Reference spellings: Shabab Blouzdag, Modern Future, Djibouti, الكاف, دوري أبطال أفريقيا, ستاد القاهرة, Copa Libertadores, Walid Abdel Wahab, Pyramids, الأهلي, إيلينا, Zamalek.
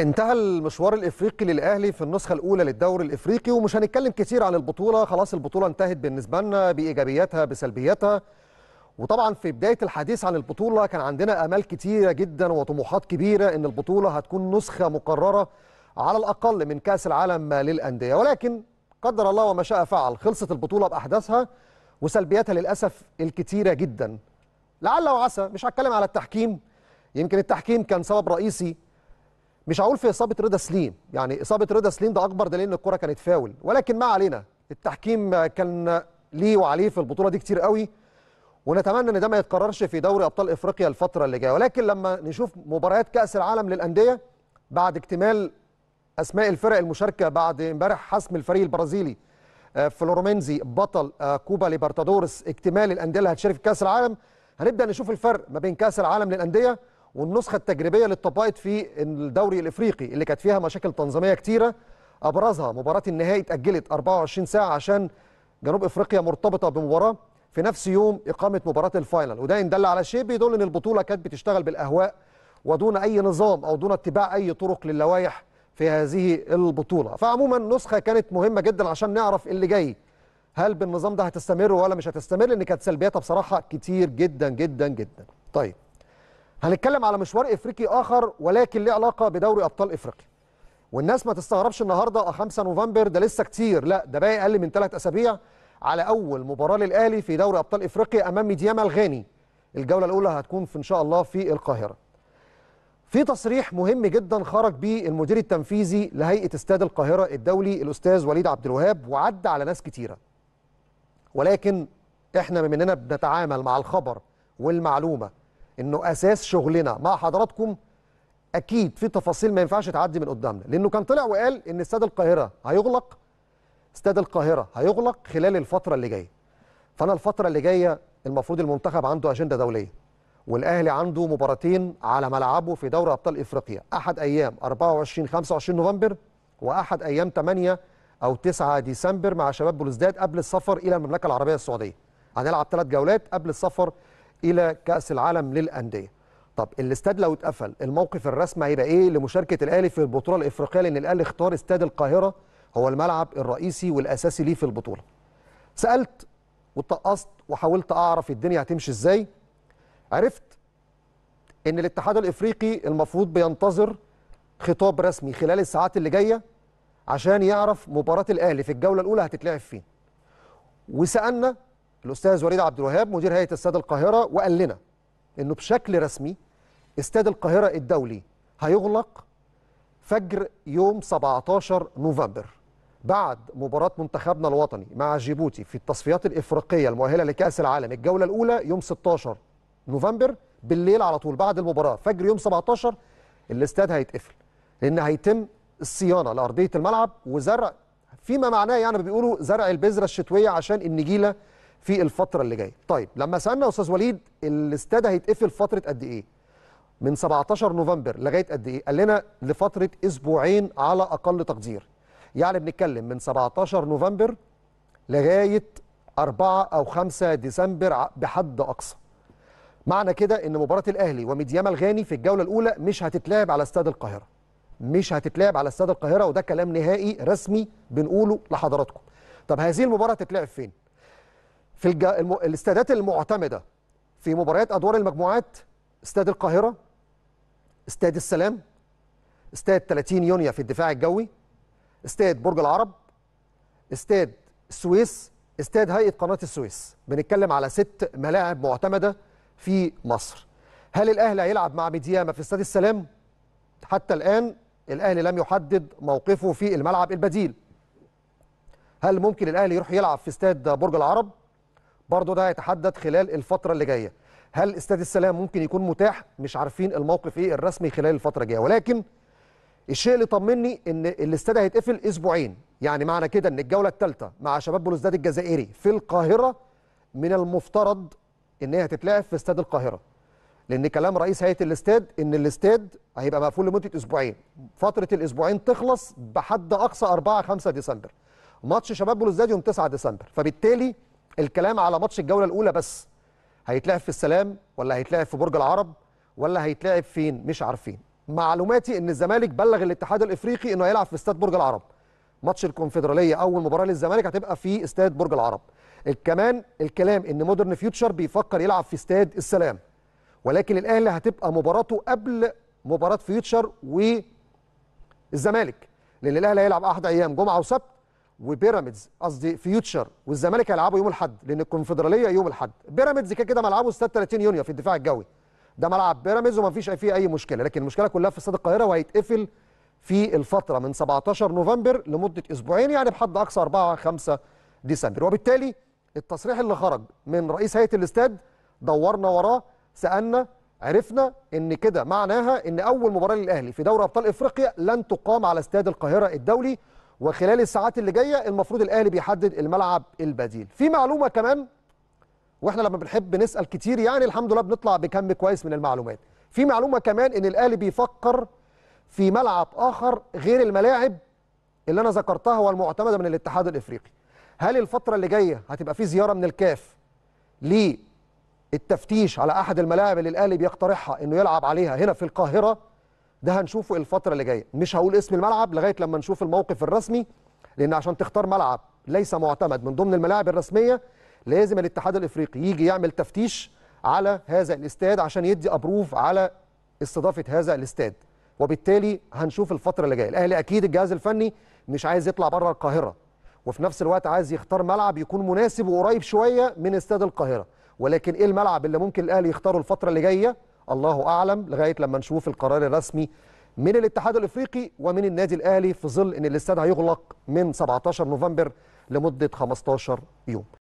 انتهى المشوار الافريقي للاهلي في النسخه الاولى للدوري الافريقي، ومش هنتكلم كتير عن البطوله، خلاص البطوله انتهت بالنسبه لنا بايجابياتها بسلبياتها. وطبعا في بدايه الحديث عن البطوله كان عندنا امال كتيره جدا وطموحات كبيره ان البطوله هتكون نسخه مقرره على الاقل من كاس العالم للانديه، ولكن قدر الله وما شاء فعل، خلصت البطوله باحداثها وسلبياتها للاسف الكتيره جدا. لعل وعسى، مش هتكلم على التحكيم، يمكن التحكيم كان سبب رئيسي، مش هقول في اصابه رضا سليم، يعني اصابه رضا سليم ده اكبر دليل ان الكره كانت فاول، ولكن ما علينا، التحكيم كان ليه وعليه في البطوله دي كتير قوي، ونتمنى ان ده ما يتكررش في دوري ابطال افريقيا الفتره اللي جايه. ولكن لما نشوف مباريات كاس العالم للانديه بعد اكتمال اسماء الفرق المشاركه بعد امبارح حسم الفريق البرازيلي فلورمينزي بطل كوبا ليبرتادورس اكتمال الانديه اللي هتشارك في كاس العالم، هنبدا نشوف الفرق ما بين كاس العالم للانديه والنسخه التجريبيه اللي اتطبقت في الدوري الافريقي اللي كانت فيها مشاكل تنظيميه كتيره، ابرزها مباراه النهائي اتاجلت 24 ساعه عشان جنوب افريقيا مرتبطه بمباراه في نفس يوم اقامه مباراه الفاينل، وده ان دل على شيء بيدل ان البطوله كانت بتشتغل بالاهواء ودون اي نظام او دون اتباع اي طرق للوائح في هذه البطوله. فعموما نسخه كانت مهمه جدا عشان نعرف اللي جاي، هل بالنظام ده هتستمر ولا مش هتستمر، لان كانت سلبياتها بصراحه كتير جدا جدا جدا. طيب هنتكلم على مشوار افريقي اخر ولكن ليه علاقه بدوري ابطال افريقيا. والناس ما تستغربش النهارده 5 نوفمبر ده لسه كتير، لا ده باقي اقل من 3 اسابيع على اول مباراه للاهلي في دوري ابطال افريقيا امام دياما الغاني. الجوله الاولى هتكون في ان شاء الله في القاهره. في تصريح مهم جدا خرج بيه المدير التنفيذي لهيئه استاد القاهره الدولي الاستاذ وليد عبد الوهاب، وعدى على ناس كتيره. ولكن احنا مننا بنتعامل مع الخبر والمعلومه انه اساس شغلنا مع حضراتكم، اكيد في تفاصيل ما ينفعش تعدي من قدامنا، لانه كان طلع وقال ان استاد القاهره هيغلق خلال الفتره اللي جايه. فانا الفتره اللي جايه المفروض المنتخب عنده اجنده دوليه، والاهلي عنده مباراتين على ملعبه في دوري ابطال افريقيا، احد ايام 24 25 نوفمبر واحد ايام 8 او 9 ديسمبر مع شباب بلوزداد قبل السفر الى المملكه العربيه السعوديه. هنلعب 3 جولات قبل السفر الى كاس العالم للانديه. طب الاستاد لو اتقفل، الموقف الرسمي هيبقى ايه لمشاركه الاهلي في البطوله الافريقيه؟ لان الاهلي اختار استاد القاهره هو الملعب الرئيسي والاساسي ليه في البطوله. سالت واتقصت وحاولت اعرف الدنيا هتمشي ازاي. عرفت ان الاتحاد الافريقي المفروض بينتظر خطاب رسمي خلال الساعات اللي جايه عشان يعرف مباراه الاهلي في الجوله الاولى هتتلعب فين. وسالنا الاستاذ وليد عبد الوهاب مدير هيئه استاد القاهره وقال لنا انه بشكل رسمي استاد القاهره الدولي هيغلق فجر يوم 17 نوفمبر بعد مباراه منتخبنا الوطني مع جيبوتي في التصفيات الافريقيه المؤهله لكاس العالم الجوله الاولى يوم 16 نوفمبر بالليل على طول بعد المباراه، فجر يوم 17 الاستاد هيتقفل، لان هيتم الصيانه لارضيه الملعب وزرع فيما معناه، يعني بيقولوا زرع البذره الشتويه عشان النجيله في الفترة اللي جاية. طيب لما سألنا أستاذ وليد الاستاد هيتقفل فترة قد إيه؟ من 17 نوفمبر لغاية قد إيه؟ قال لنا لفترة أسبوعين على أقل تقدير. يعني بنتكلم من 17 نوفمبر لغاية 4 أو 5 ديسمبر بحد أقصى. معنى كده إن مباراة الأهلي وميدياما الغاني في الجولة الأولى مش هتتلعب على استاد القاهرة. وده كلام نهائي رسمي بنقوله لحضراتكم. طب هذه المباراة هتتلعب فين؟ في الاستادات المعتمدة في مباريات أدوار المجموعات، استاد القاهرة، استاد السلام، استاد 30 يونيو في الدفاع الجوي، استاد برج العرب، استاد السويس، استاد هيئة قناة السويس. بنتكلم على 6 ملاعب معتمدة في مصر. هل الأهلي هيلعب مع ميدياما في استاد السلام؟ حتى الآن الأهلي لم يحدد موقفه في الملعب البديل. هل ممكن الأهلي يروح يلعب في استاد برج العرب؟ برضه ده هيتحدد خلال الفترة اللي جاية. هل استاد السلام ممكن يكون متاح؟ مش عارفين الموقف ايه الرسمي خلال الفترة الجاية، ولكن الشيء اللي طمني ان الاستاد هيتقفل أسبوعين، يعني معنى كده ان الجولة الثالثة مع شباب بلوزداد الجزائري في القاهرة من المفترض ان هي هتتلعب في استاد القاهرة. لأن كلام رئيس هيئة الاستاد ان الاستاد هيبقى مقفول لمدة أسبوعين، فترة الأسبوعين تخلص بحد أقصى 4 5 ديسمبر. ماتش شباب بلوزداد يوم 9 ديسمبر، فبالتالي الكلام على ماتش الجولة الأولى بس، هيتلعب في السلام ولا هيتلعب في برج العرب ولا هيتلعب فين؟ مش عارفين. معلوماتي ان الزمالك بلغ الاتحاد الافريقي انه هيلعب في استاد برج العرب. ماتش الكونفدراليه اول مباراه للزمالك هتبقى في استاد برج العرب. كمان الكلام ان مودرن فيوتشر بيفكر يلعب في استاد السلام، ولكن الاهلي هتبقى مباراته قبل مباراه فيوتشر والزمالك، لان الاهلي هيلعب 1 أيام جمعه وسبت، وبيراميدز قصدي فيوتشر والزمالك هيلعبوا يوم الاحد لان الكونفدراليه يوم الاحد. بيراميدز كده ملعبه استاد 30 يونيو في الدفاع الجوي، ده ملعب بيراميدز ومفيش فيه اي مشكله، لكن المشكله كلها في استاد القاهره، وهيتقفل في الفتره من 17 نوفمبر لمده اسبوعين، يعني بحد اقصى 4-5 ديسمبر. وبالتالي التصريح اللي خرج من رئيس هيئه الاستاد دورنا وراه، سالنا، عرفنا ان كده معناها ان اول مباراه للاهلي في دوري ابطال افريقيا لن تقام على استاد القاهره الدولي، وخلال الساعات اللي جايه المفروض الاهلي بيحدد الملعب البديل. في معلومه كمان، واحنا لما بنحب نسال كتير يعني الحمد لله بنطلع بكم كويس من المعلومات. في معلومه كمان ان الاهلي بيفكر في ملعب اخر غير الملاعب اللي انا ذكرتها والمعتمده من الاتحاد الافريقي. هل الفتره اللي جايه هتبقى في زياره من الكاف للتفتيش على احد الملاعب اللي الاهلي بيقترحها انه يلعب عليها هنا في القاهره؟ ده هنشوفه الفتره اللي جايه، مش هقول اسم الملعب لغايه لما نشوف الموقف الرسمي، لان عشان تختار ملعب ليس معتمد من ضمن الملاعب الرسميه لازم الاتحاد الافريقي يجي يعمل تفتيش على هذا الاستاد عشان يدي ابروف على استضافه هذا الاستاد، وبالتالي هنشوف الفتره اللي جايه. الاهلي اكيد الجهاز الفني مش عايز يطلع بره القاهره، وفي نفس الوقت عايز يختار ملعب يكون مناسب وقريب شويه من استاد القاهره، ولكن ايه الملعب اللي ممكن الاهلي يختاره الفتره اللي جايه؟ الله اعلم، لغايه لما نشوف القرار الرسمي من الاتحاد الافريقي ومن النادي الاهلي، في ظل ان الاستاد هيغلق من 17 نوفمبر لمده 15 يوم.